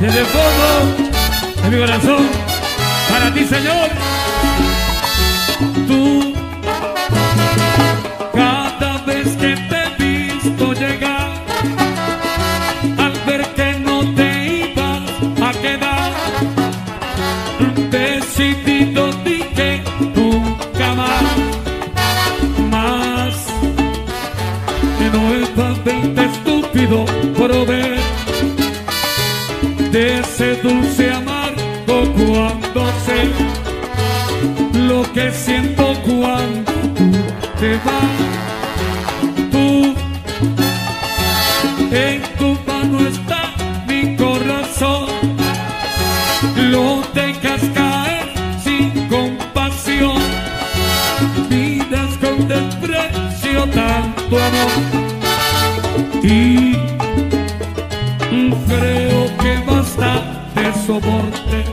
desde el fondo de mi corazón, para ti, Señor. Tú, cada vez que te he visto llegar, al ver que no te ibas a quedar, decidido dije nunca más, que no es bastante estúpido proveer de ese dulce amargo cuando sé lo que siento cuando tú te vas. Tú, en tu mano está mi corazón, lo dejas caer sin compasión, miras con desprecio tanto amor, y creo que bastante soporte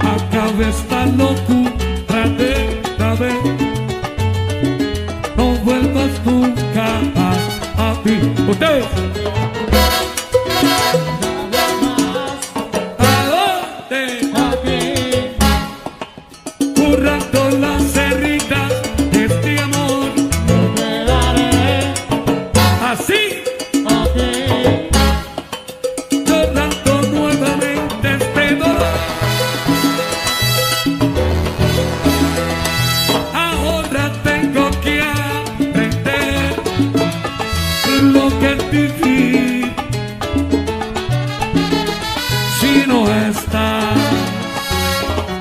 acaba esta locura de la vez. No vuelvas nunca a ti. Ustedes. ¿A dónde? Papi, currando las heridas de este amor. No me daré así. Si no estás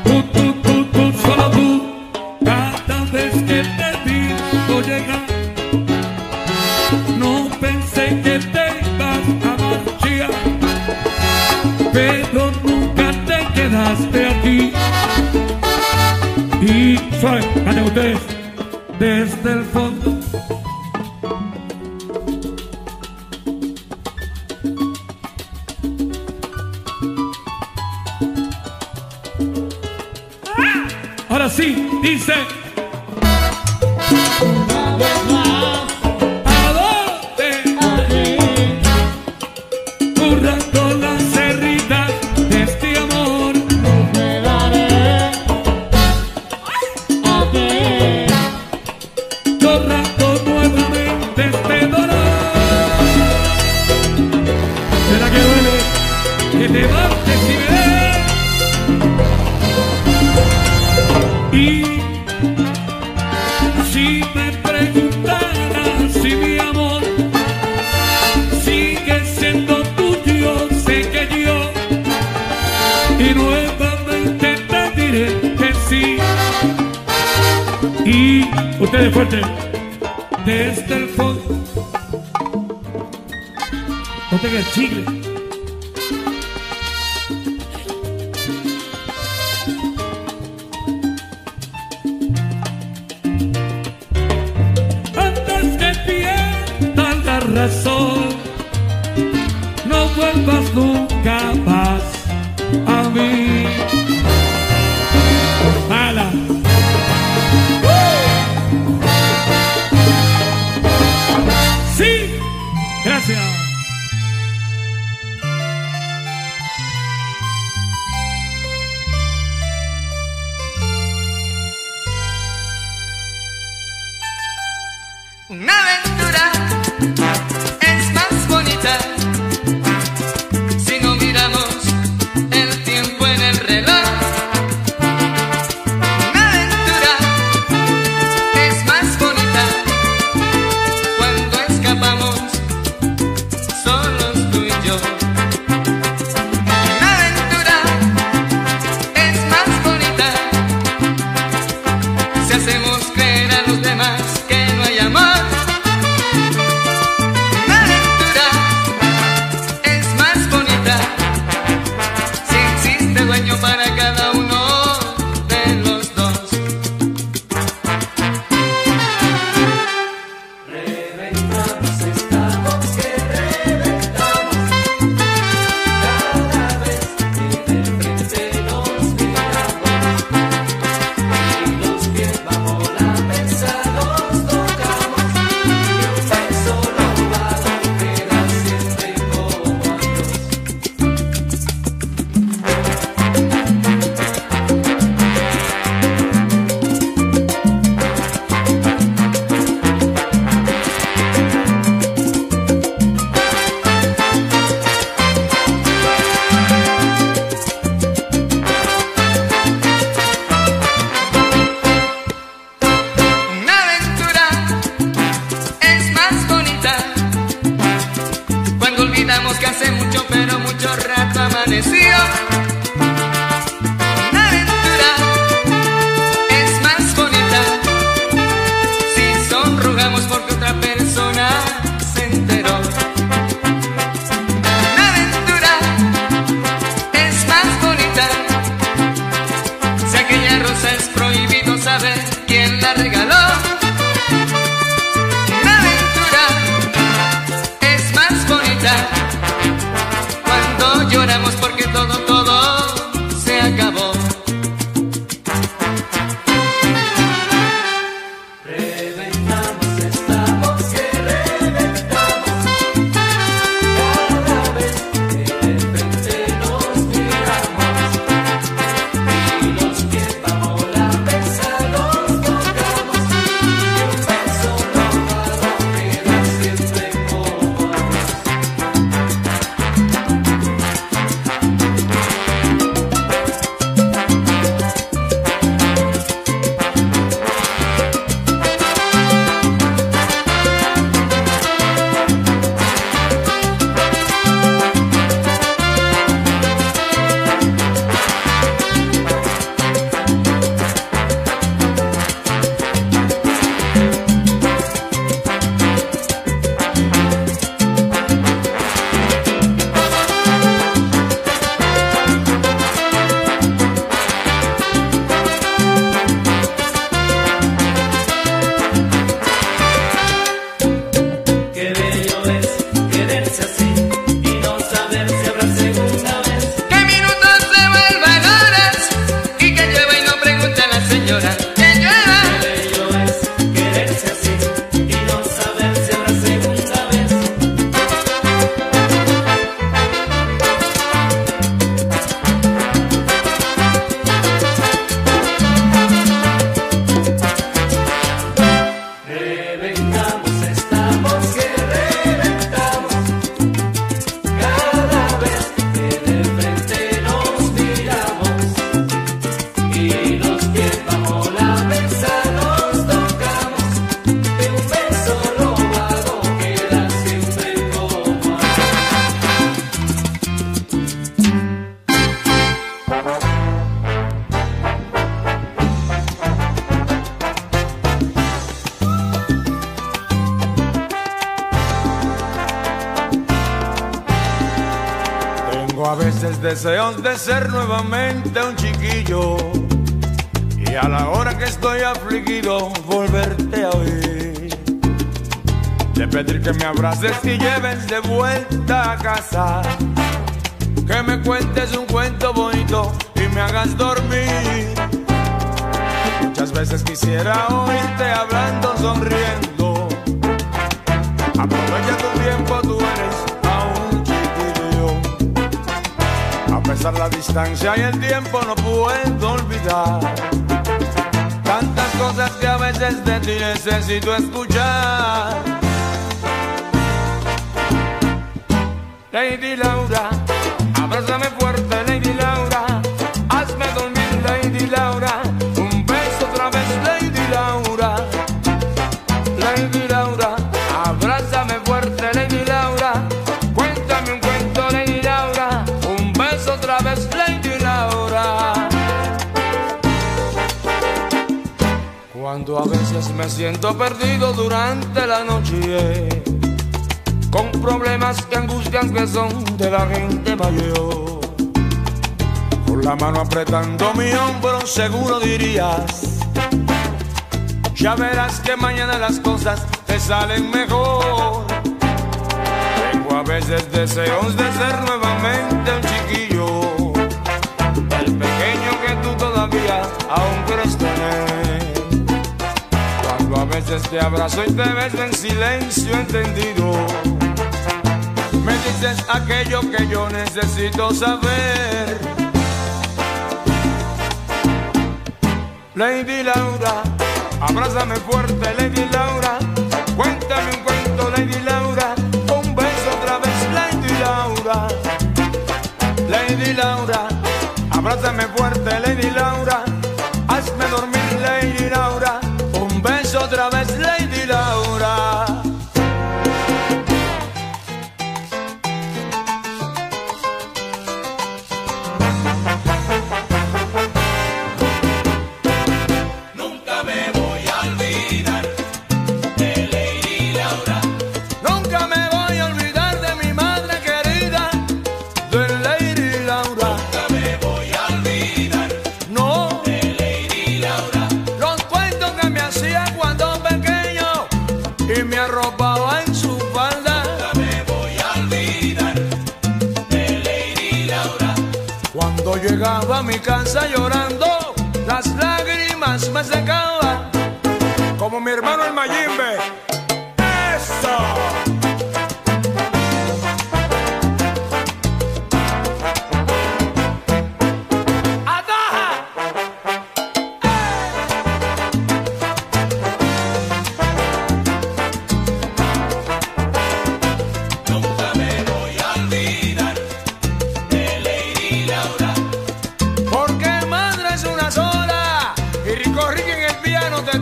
tú, solo tú, cada vez que te digo llegar, no pensé que te ibas a marchar, pero nunca te quedaste aquí. Y soy, cante ustedes, desde el fondo. Ahora sí, dice. Una vez más. ¿A dónde? Aquí. Currando las heridas de este amor. No me daré. Aquí. Corrando nuevamente este dolor. ¿Será que duele? Que te vas a recibir. Y si me preguntaras si mi amor sigue siendo tuyo, sé que yo, y nuevamente te diré que sí. Y ustedes fuerte, desde el fondo, no tengas chicle. Razón, no vuelvas nunca más a mí. Mala. Sí, gracias. Una aventura es más bonita si no miramos el tiempo en el hace mucho, pero mucho rato amaneció. La aventura es más bonita si sonrojamos porque otra persona se enteró. La aventura es más bonita si aquella rosa es prohibido saber quién la regaló. Cuando lloramos porque todo se acabó. Reventamos, estamos que reventamos. Cada vez que de frente nos miramos y nos quedamos la mesa, nos tocamos y un beso robado queda siempre como amor. A veces deseos de ser nuevamente un chiquillo y a la hora que estoy afligido volverte a oír, de pedir que me abraces y lleves de vuelta a casa, que me cuentes un cuento bonito y me hagas dormir. Muchas veces quisiera oírte hablando, sonriendo. Aprovecha tu tiempo, tú eres a pesar la distancia y el tiempo no puedo olvidar tantas cosas que a veces de ti necesito escuchar. Lady Laura, abrázame fuerte, Lady Laura, hazme dormir, Lady Laura, un beso otra vez, Lady Laura. Lady Laura, abrázame fuerte, Lady Laura, cuéntame un cuento, Lady Laura, otra vez, Lady Laura. Cuando a veces me siento perdido durante la noche, con problemas que angustian que son de la gente mayor, con la mano apretando mi hombro seguro dirías: ya verás que mañana las cosas te salen mejor. Tengo a veces deseos de ser nuevamente un chiquillo, aún quieres tener. Cuando a veces te abrazo y te beso en silencio entendido, me dices aquello que yo necesito saber. Lady Laura, abrázame fuerte, Lady Laura, cuéntame un cuento, Lady Laura, un beso otra vez, Lady Laura. Lady Laura, abrázame fuerte, Lady Laura, hazme dormir, Lady Laura, un beso otra vez, Lady Laura. llegaba a mi casa llorando, las lágrimas me secaban, como mi hermano el Mayimbe. ¡Eso!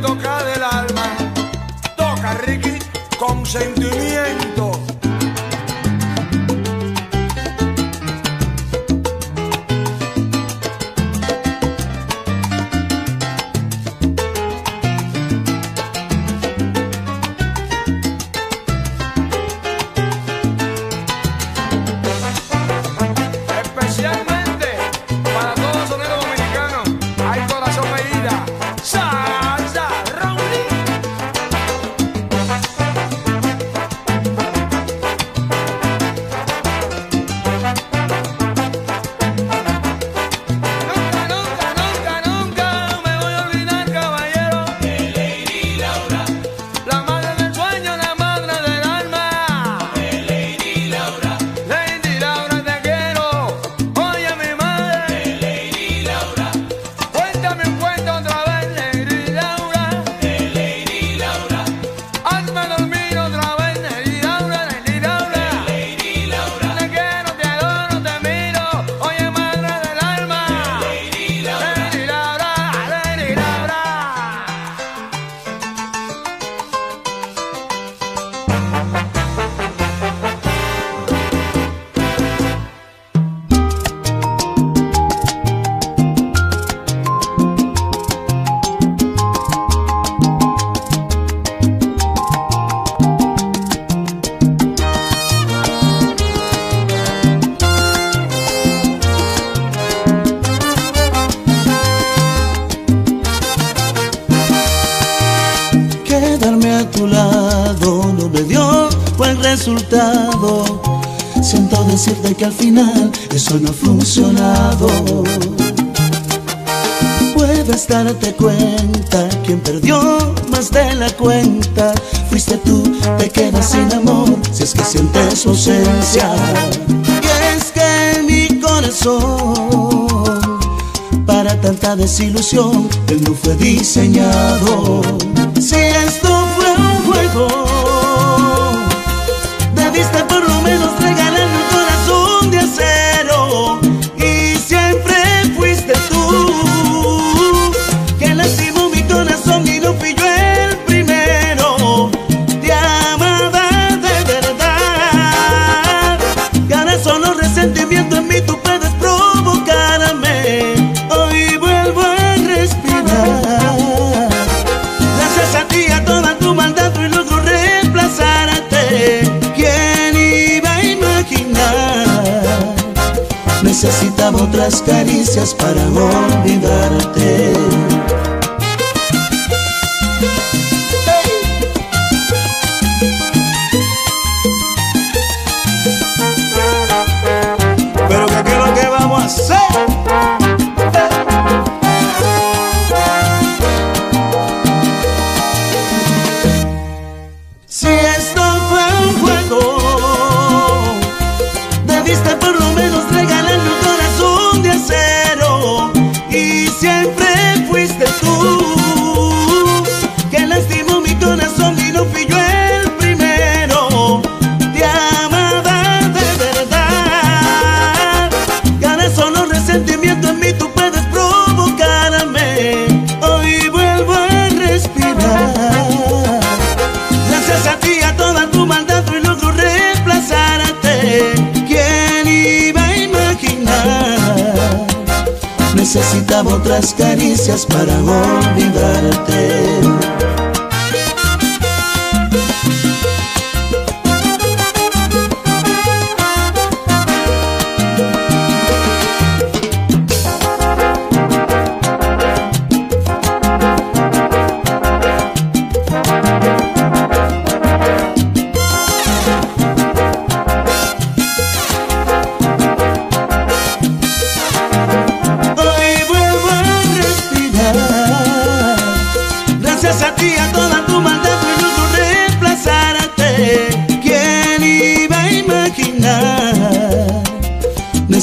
Toca del alma, toca Ricky con sentimiento. Especialmente para todos los soneros dominicanos, hay corazón medida. Resultado. Siento decirte que al final eso no ha funcionado. Puedes darte cuenta, quien perdió más de la cuenta fuiste tú, te quedas sin amor si es que sientes su ausencia. Y es que mi corazón para tanta desilusión él no fue diseñado. Si esto fue un juego, por lo menos regalarme un corazón de acero. Y siempre fuiste tú que lastimó mi corazón y no fui yo el primero. Te amaba de verdad y ahora solo resentimiento en mí tú puedes provocarme. Hoy vuelvo a respirar gracias a ti, a toda tu maldad y logro reemplazarte. Necesitaba otras caricias para olvidarte. Pero ¿qué creo que vamos a hacer? Necesitaba otras caricias para olvidarte.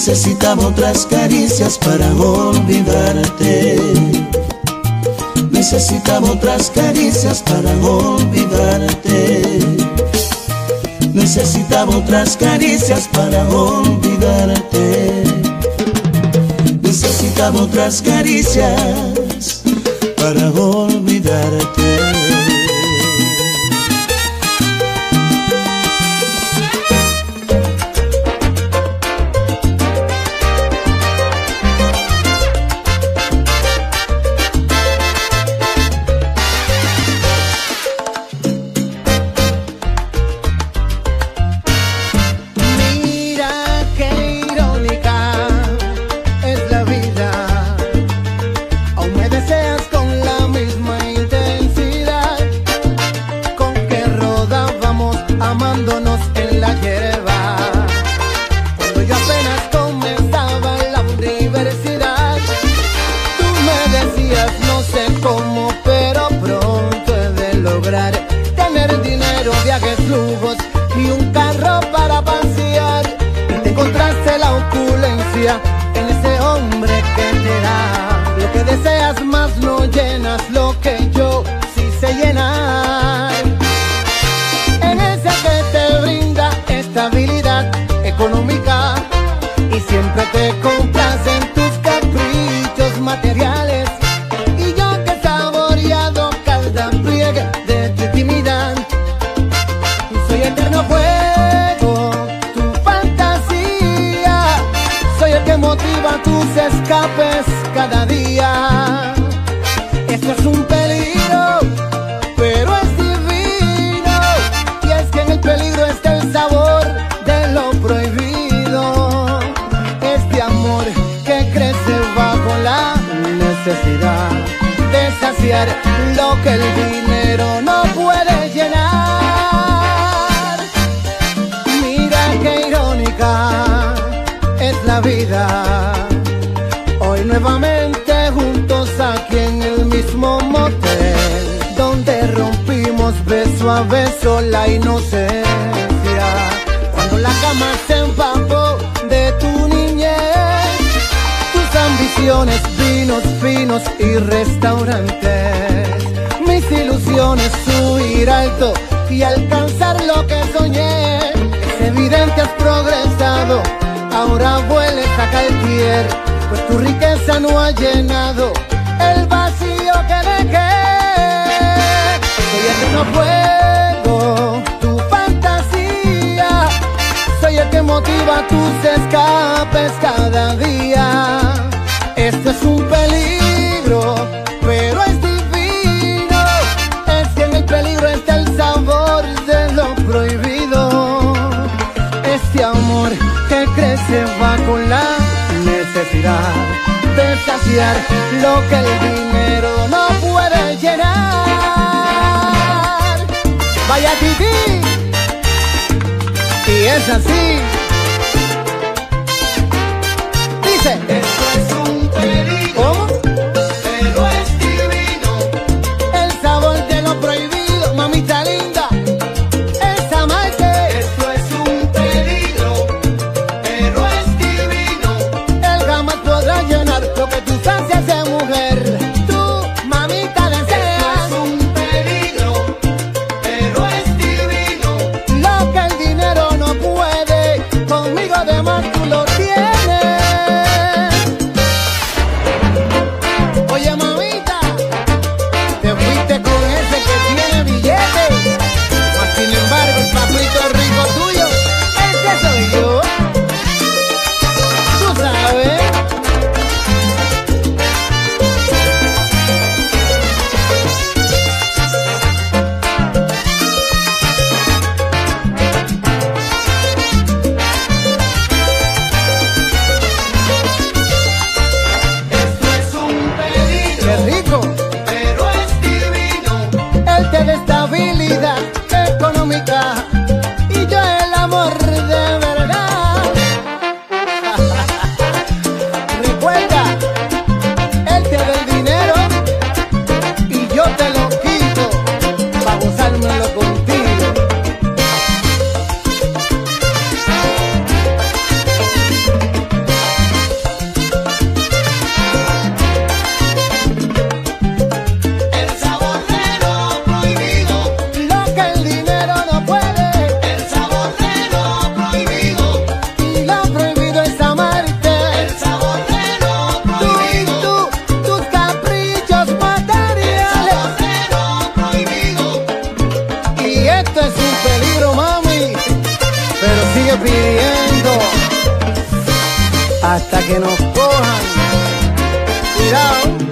necesitaba otras caricias para olvidarte. Necesitaba otras caricias para olvidarte. Necesitaba otras caricias para olvidarte. Necesitaba otras caricias para olvidarte. De saciar lo que el dinero no puede llenar. Mira qué irónica es la vida. Hoy nuevamente juntos aquí en el mismo motel, donde rompimos beso a beso la inocencia. Cuando la cama se empapó de tu niñez, tus ambiciones, vinos finos y restaurantes, mis ilusiones, subir alto y alcanzar lo que soñé. Es evidente, has progresado, ahora vuelves a caer, pues tu riqueza no ha llenado el vacío que dejé. Soy el que no puedo tu fantasía, soy el que motiva tus escapes cada día. Esto es un peligro, pero es divino. Es que en el peligro está el sabor de lo prohibido. Este amor que crece va con la necesidad de saciar lo que el dinero no puede llenar. Vaya Titi, y es así. Dice: esto es un peligro, pero es divino. El sabor de lo prohibido, mamita linda, es amarte. Esto es un peligro, pero es divino. Él jamás podrá llenar lo que tus ansias de mujer, tú, mamita, deseas. Esto es un peligro, pero es divino. Lo que el dinero no puede, conmigo además tú lo tienes. hasta que nos cojan. Cuidado.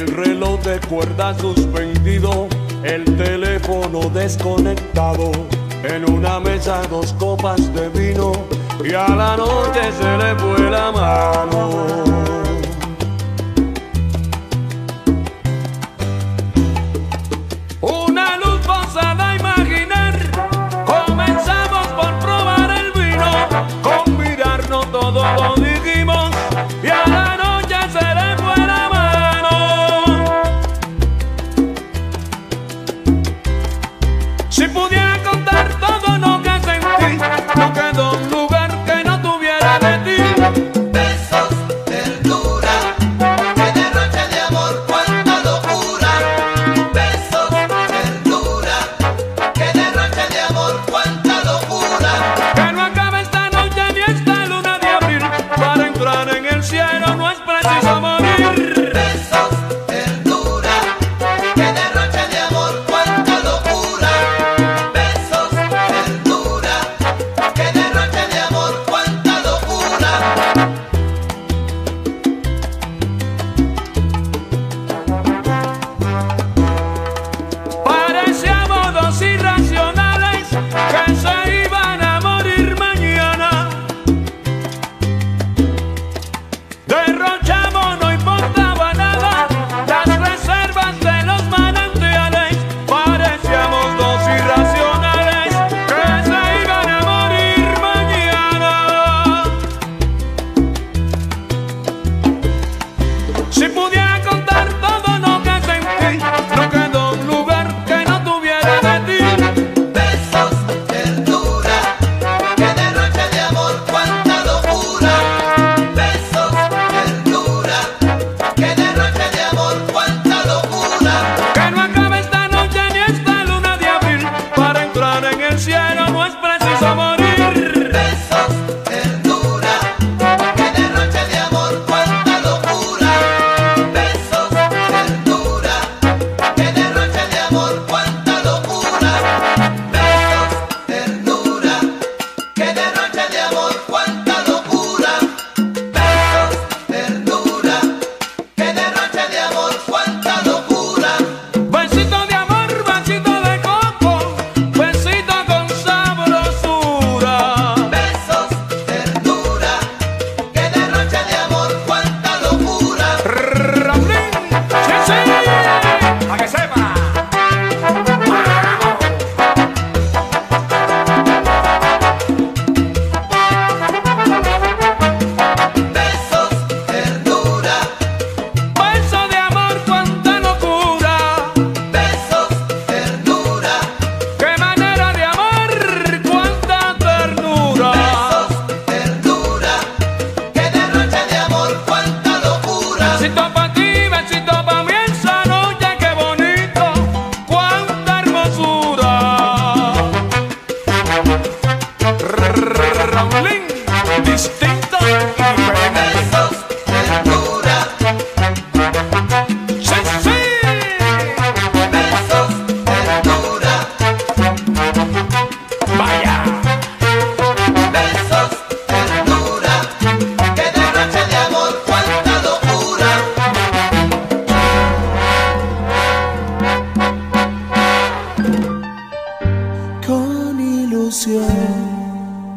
el reloj de cuerda suspendido, el teléfono desconectado, en una mesa dos copas de vino y a la noche se le fue la mano.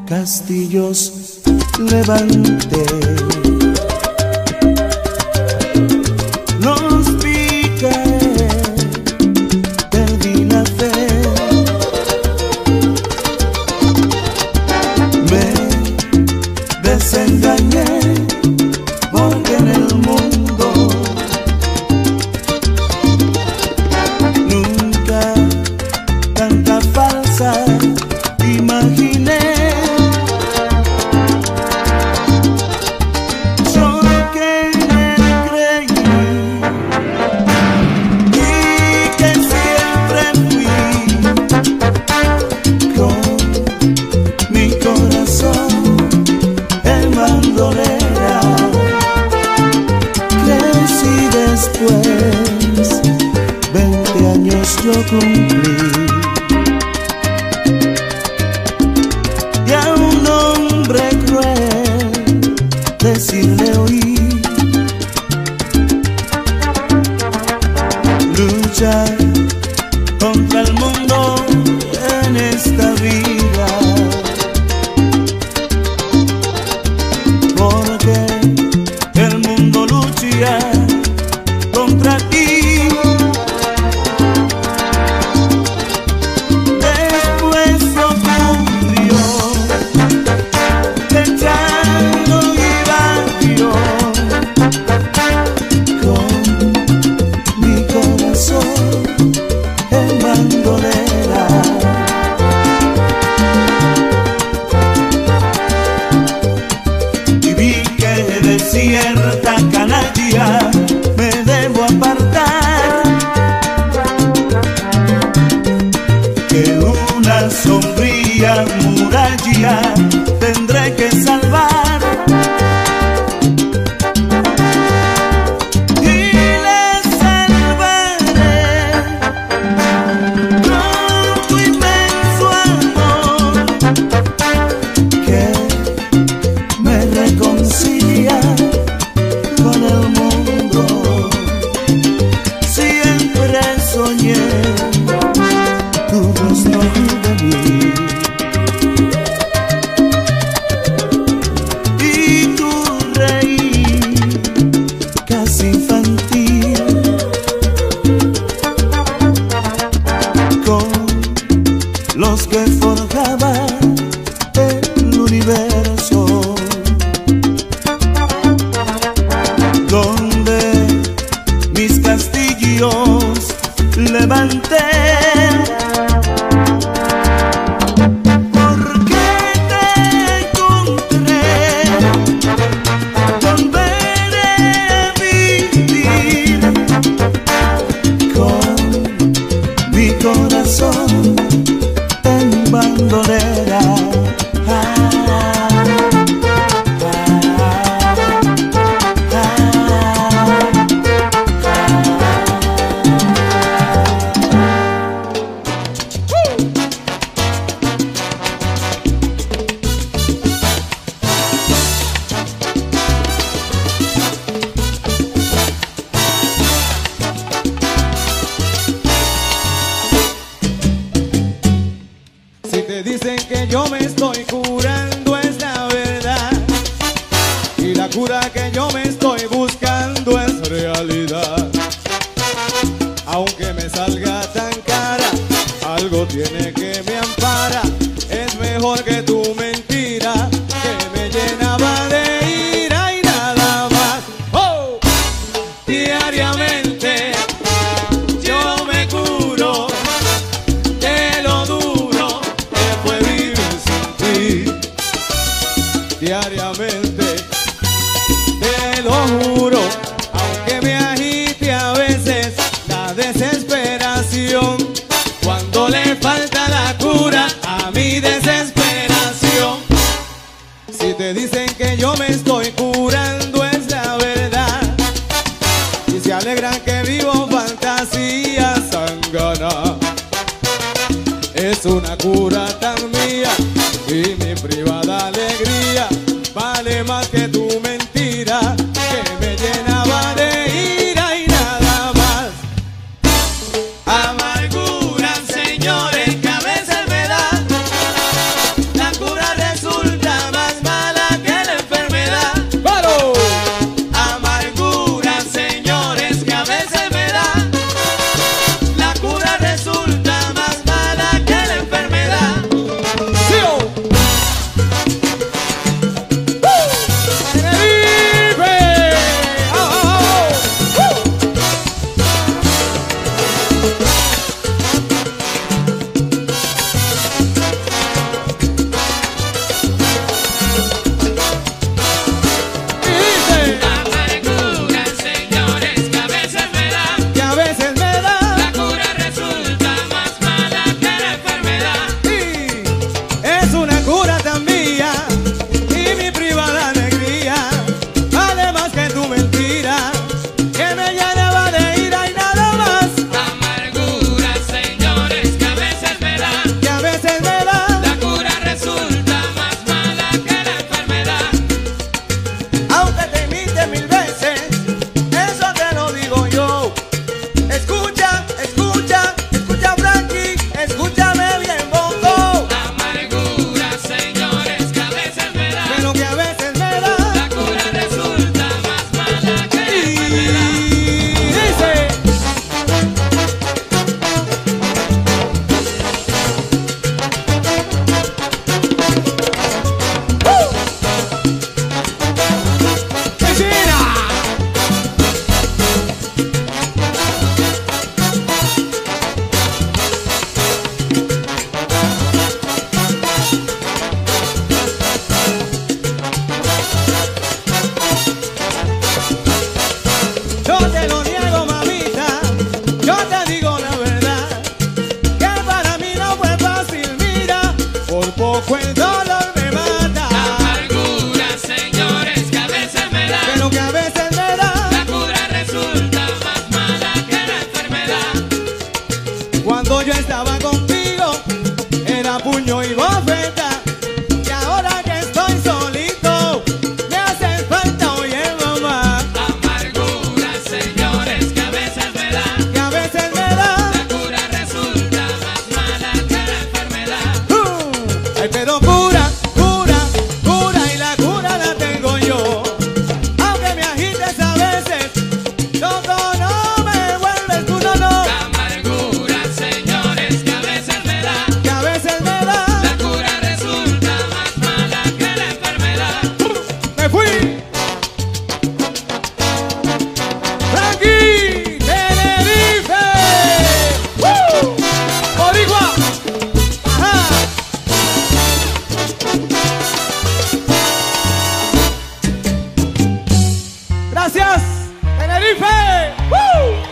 Castillos levanté, los piqué, perdí la fe, me desengañé, porque en el mundo nunca tanta falsa imaginé. Después, 20 años yo cumplí y a un hombre cruel decirle oí. luchar contra el mundo en esta vida, porque el mundo lucha contra ti. Después ocurrió Techando y vacío con mi corazón en bandolera. Y vi que de cierta canalla me debo apartar, que una sombría muralla tendré que salvar. Soñé tu voz no de mí y tu reír casi infantil, con los que forjaba el universo, donde mis castillos levanté. Porque te encontré, volveré a vivir con mi corazón en bandolera. Dicen que yo me estoy curando, es la verdad, y la cura que yo me estoy buscando es realidad. Aunque me salga tan cara, algo tiene que me ampara. Es mejor que tu mentira que me llenaba de ira y nada más. ¡Oh! Diariamente yo me curo. Diariamente, te lo juro, aunque me agite a veces la desesperación, cuando le falta la cura a mi desesperación. Si te dicen que yo me estoy curando, es la verdad, y se alegran que vivo fantasía sangana. Es una cura tan mía y mi privada alegría vale más que tu mentira que me llenaba de ira y nada más. Amargura, señores, que a veces me da. La cura resulta más mala que la enfermedad. ¡Varo! Amargura, señores, que a veces me da. La cura resulta ¡vive! aquí, Tenerife. ¡Woo! ¡Boricua! ¡Ajá! ¡Gracias, Tenerife! ¡Woo!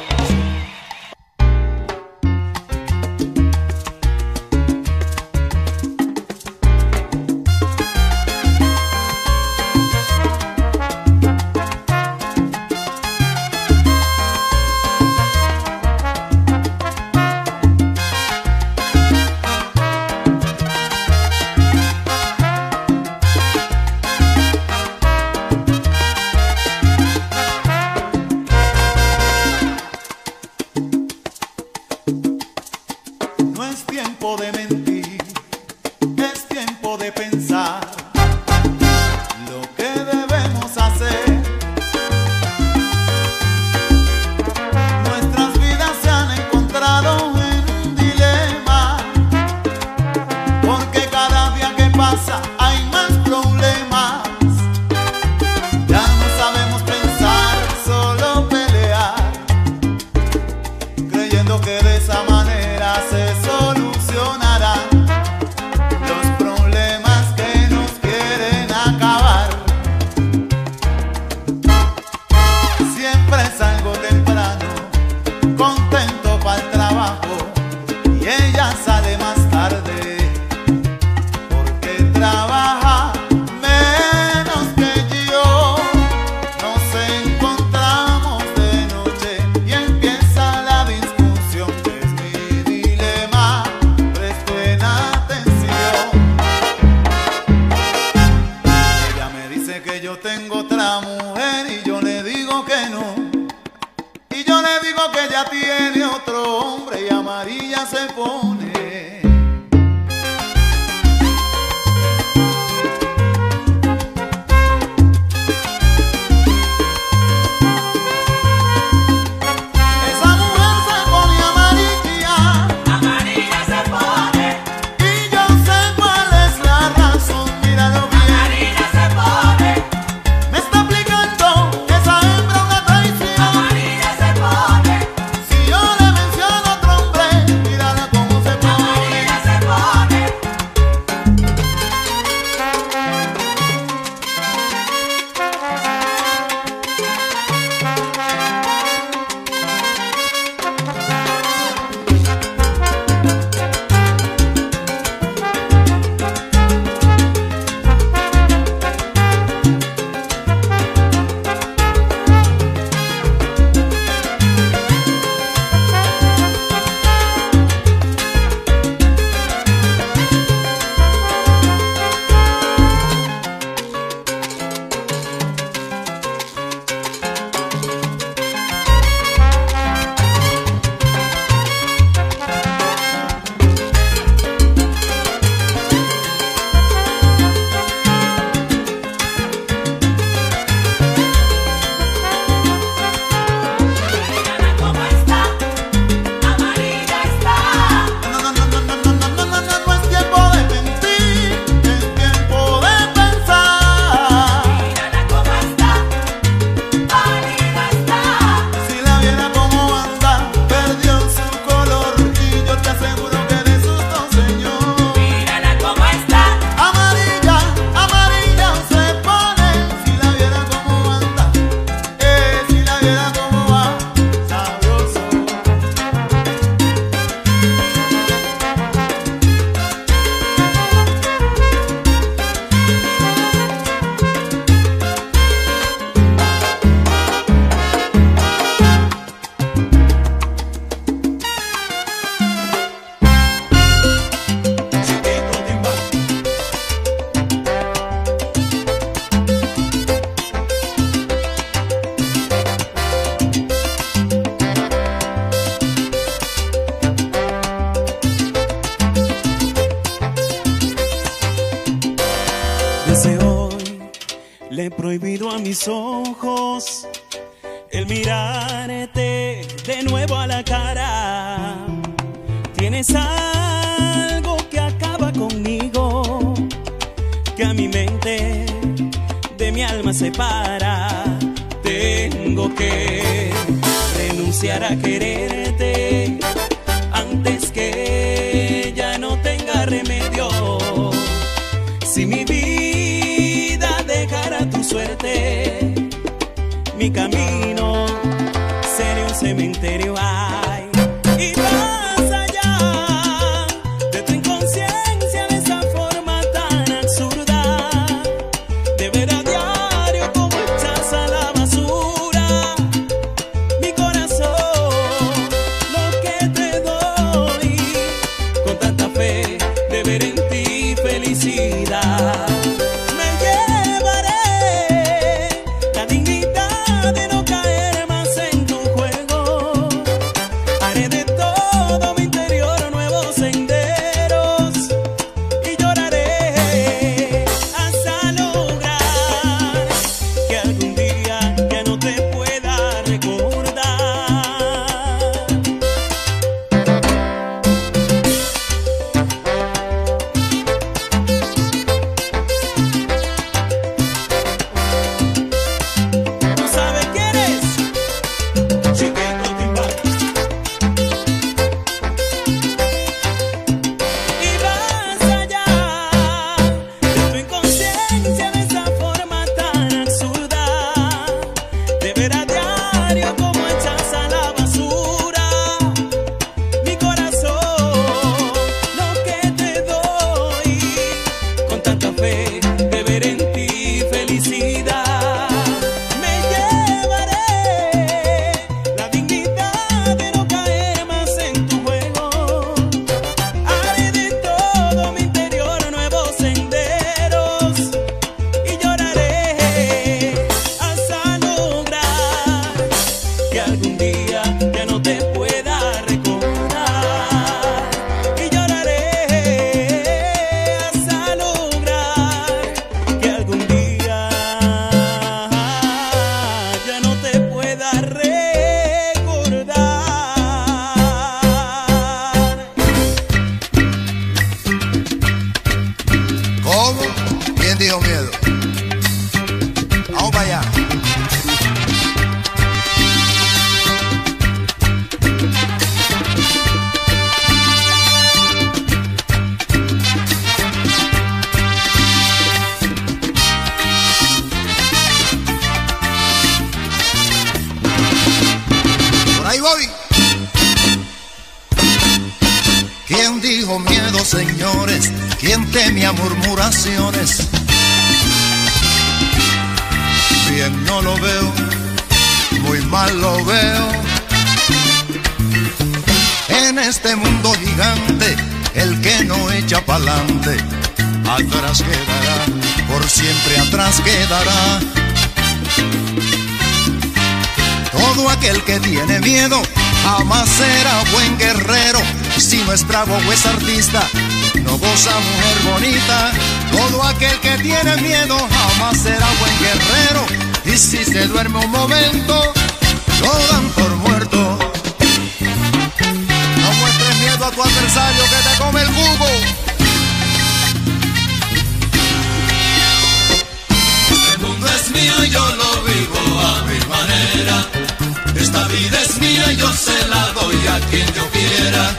Ojos, el mirarte de nuevo a la cara. Tienes algo que acaba conmigo, que a mi mente de mi alma separa. Tengo que deseara quererte antes que ya no tenga remedio. Si mi vida dejara tu suerte, mi camino sería un cementerio. Ay, y más allá de tu inconsciencia, de esa forma tan absurda de ver a diario cómo echas a la basura mi corazón, lo que te doy con tanta fe de ver en ti felicidad. ¿Quién dijo miedo, señores? ¿Quién temía murmuraciones? Bien no lo veo, muy mal lo veo. En este mundo gigante, el que no echa pa'lante, atrás quedará, por siempre atrás quedará. Todo aquel que tiene miedo jamás será buen guerrero. Si no es bravo o es artista, no goza mujer bonita. Todo aquel que tiene miedo jamás será buen guerrero. Y si se duerme un momento, lo dan por muerto. No muestres miedo a tu adversario que te come el jugo. Este mundo es mío y yo lo vivo a mi manera. Esta vida es mía y yo se la doy a quien yo quiera.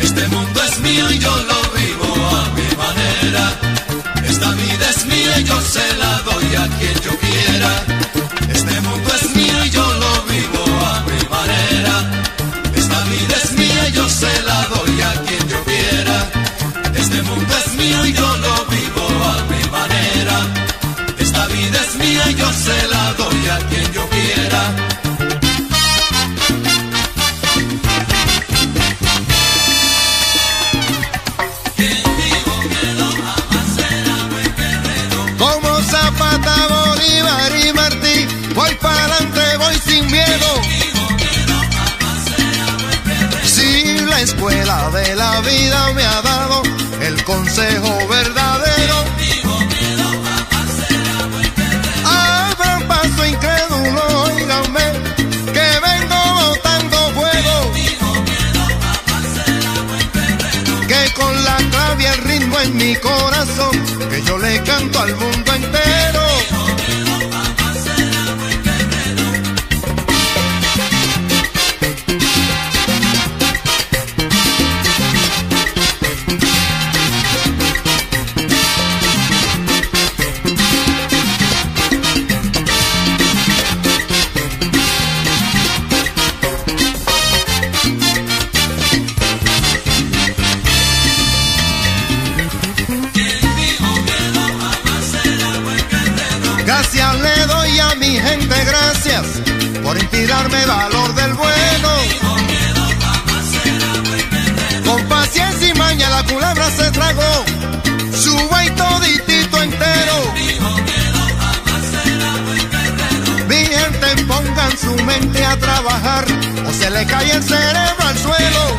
Este mundo es mío y yo lo vivo a mi manera. Esta vida es mía y yo se la doy a quien yo quiera. Este mundo es mío y yo lo vivo a mi manera. Esta vida es mía y yo se la doy a quien yo quiera. Este mundo es mío y yo lo vivo a mi manera. Esta vida es mía y yo se la doy a quien yo quiera. De la vida me ha dado el consejo verdadero. Abran paso incrédulo, óiganme, que vengo botando fuego. Que con la clave y el ritmo en mi corazón, que yo le canto al mundo entero. valor del bueno. Con paciencia y maña la culebra se tragó su buey toditito entero. Mi gente, pongan su mente a trabajar o se le cae el cerebro al suelo.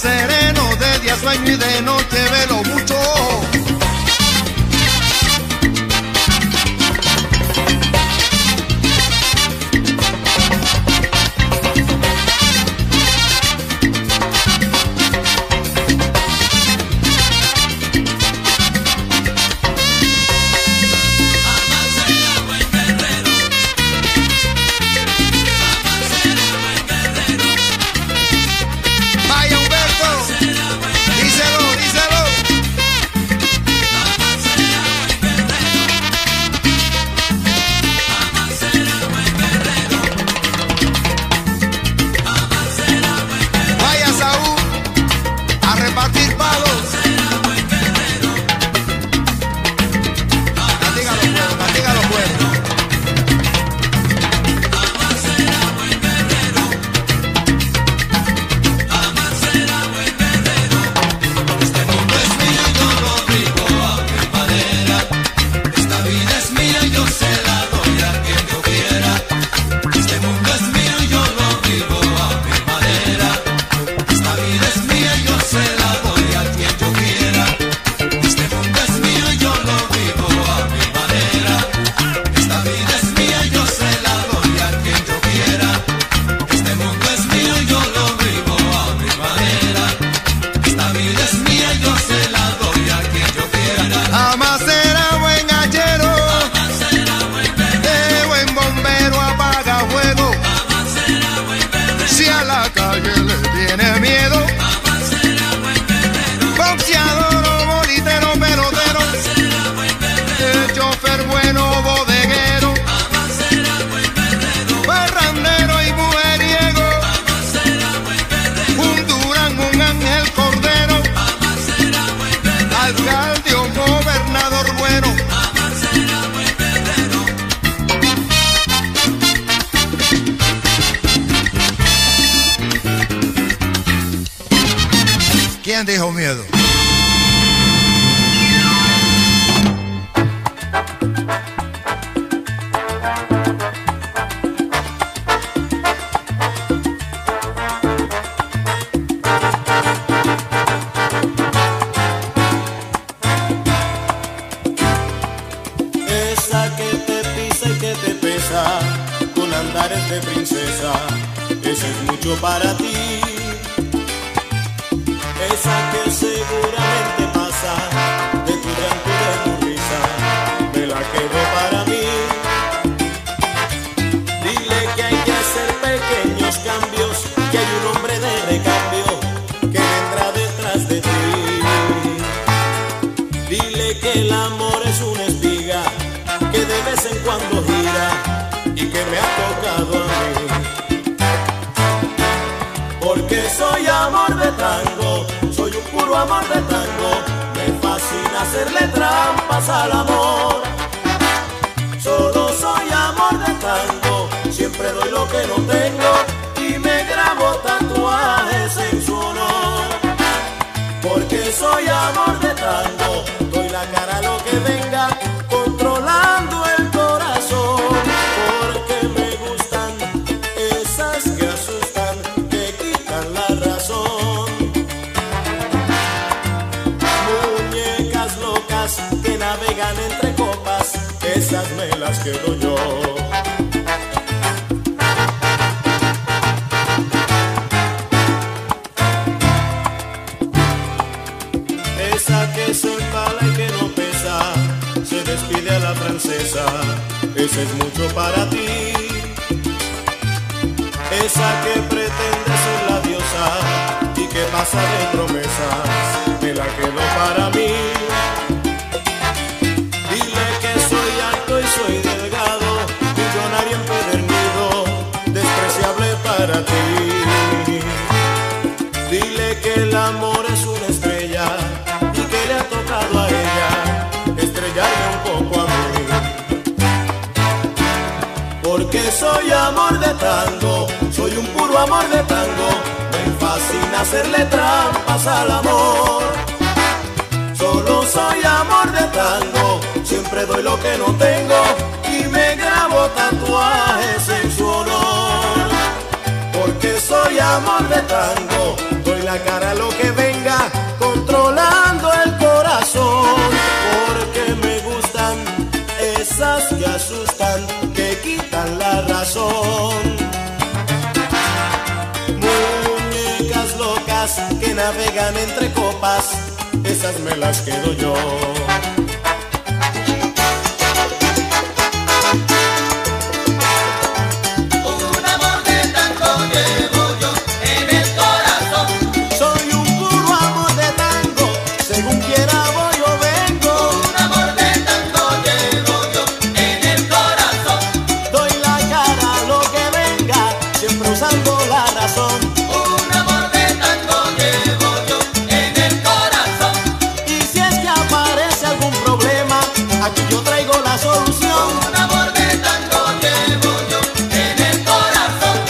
Sereno, de día sueño y de noche velo mucho ojo. ¿Quién dijo miedo? Esa que te pisa y que te pesa con andares de princesa, eso es mucho para ti. Esa que seguramente pasa de tu llanto y de tu risa, me la quedo para mí. Dile que hay que hacer pequeños cambios, que hay un hombre de recambio que vendrá detrás de ti. Dile que el amor es una espiga que de vez en cuando gira y que me ha tocado a mí. Porque soy amor de tango, puro amor de tango, me fascina hacerle trampas al amor. Solo soy amor de tango, siempre doy lo que no tengo y me grabo tatuajes en su honor. Porque soy amor de tango, doy la cara a lo que vengo. de copas, esas me las quedo yo. Esa que soy mala y que no pesa, se despide a la francesa, ese es mucho para ti. Esa que pretende ser la diosa y que pasa de promesas, me la quedo para mí. Dile que soy alto y soy delgado, millonario empedernido, despreciable para ti. Dile que el amor es una estrella y que le ha tocado a ella estrellarme un poco a mí. Porque soy amor de tango, soy un puro amor de tango, me fascina hacerle trampas al amor. Solo soy amor de tango, siempre doy lo que no tengo y me grabo tatuajes en su honor. Porque soy amor de tango, doy la cara a lo que venga, controlando el corazón. Porque me gustan esas que asustan, que quitan la razón. Muñecas locas que navegan entre copas, esas me las quedo yo. Un amor de tango llevo yo en el corazón. Soy un puro amor de tango, según quiera voy o vengo. Un amor de tango llevo yo en el corazón. Doy la cara a lo que venga, siempre usando la razón. Aquí yo traigo la solución. Un amor de tango llevo yo en el corazón.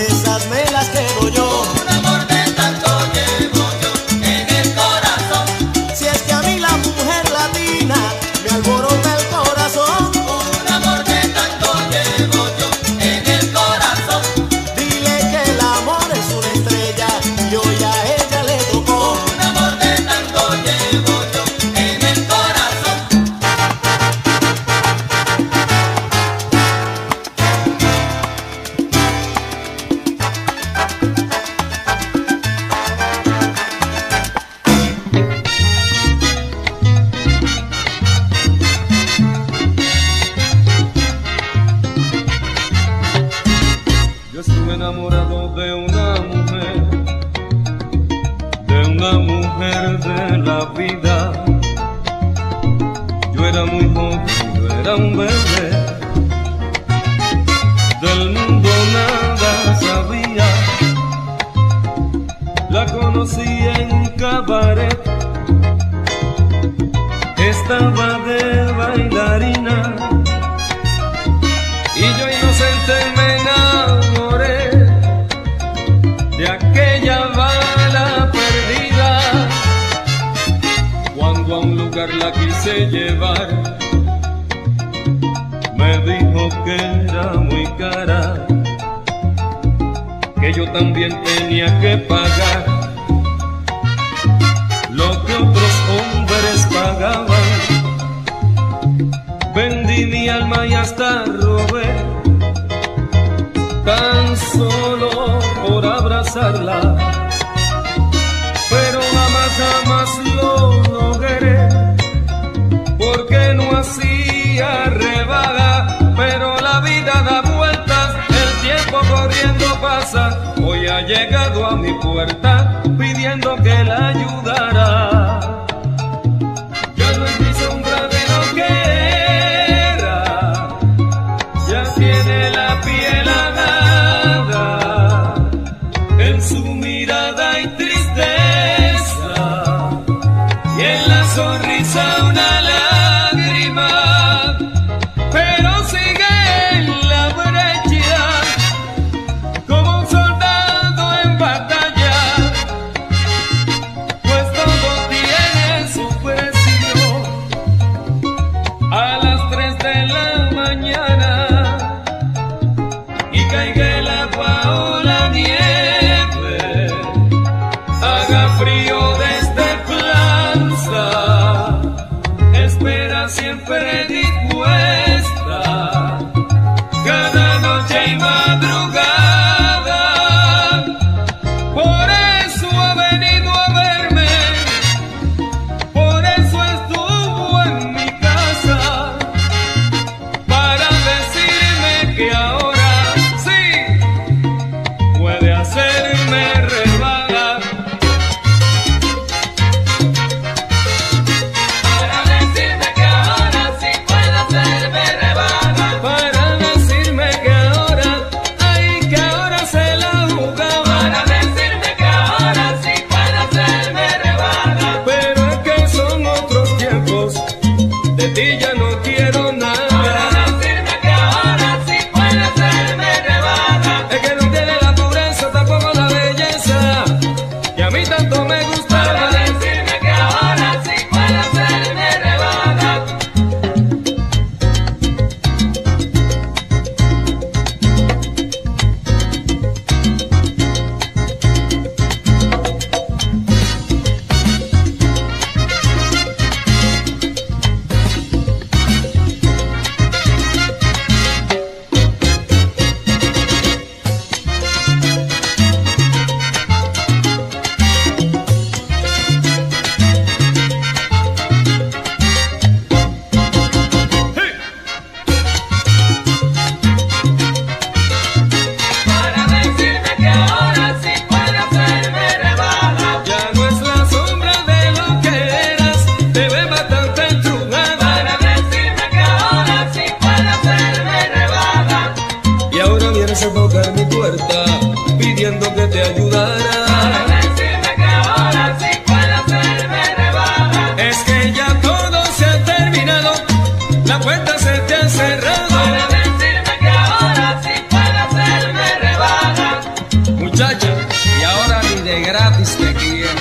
Esas me las quedo yo. Un amor de tango llevo yo en el corazón. Si es que a mí la mujer latina me alborota el corazón. Un amor de tango llevo yo en el corazón. Dile que el amor es una estrella y hoy a ella le tocó. Un amor de tango llevo yo en el corazón. Enamorado de una mujer de la vida. Yo era muy joven, yo era un bebé, del mundo nada sabía. La conocí en un cabaret, estaba de bailarina y yo inocente me enamoré de aquella bala perdida. Cuando a un lugar la quise llevar, me dijo que era muy cara, que yo también tenía que pagar lo que otros hombres pagaban. Vendí mi alma y hasta robé, tan solo por abrazarla, pero jamás, jamás lo logré, porque no hacía rebaja, pero la vida da vueltas, el tiempo corriendo pasa, hoy ha llegado a mi puerta, pidiendo que la ayudara. Yo no hice un gran lo que era, ya de gratis te guía.